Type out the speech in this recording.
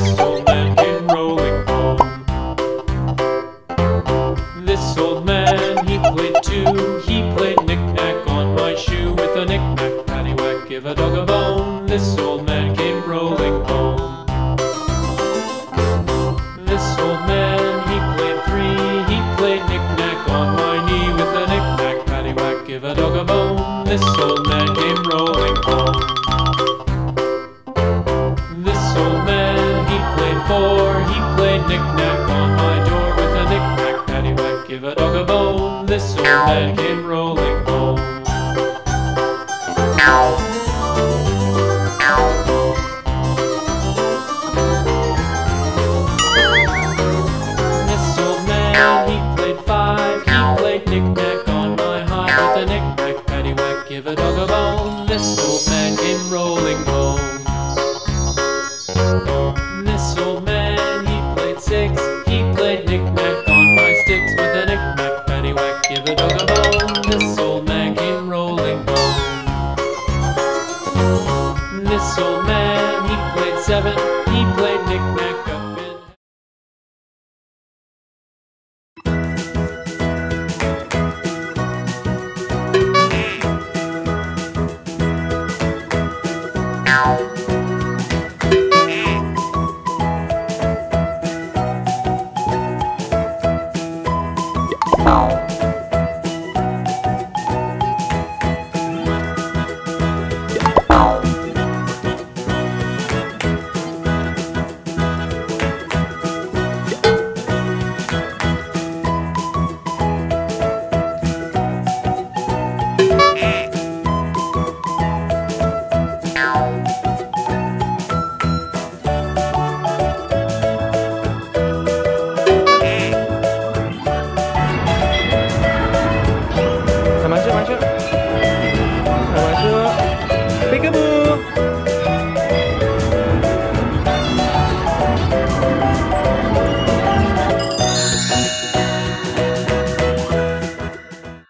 This old man came rolling home. This old man, he played two. He played knick-knack on my shoe. With a knick-knack, paddywhack, give a dog a bone. This old man came rolling home. This old man, he played three. He played knick-knack on my knee. With a knick-knack, paddywhack, give a dog a bone. This old man came rolling home. He played knick-knack on my door. With a knick-knack, paddywhack, give a dog a bone. This old man came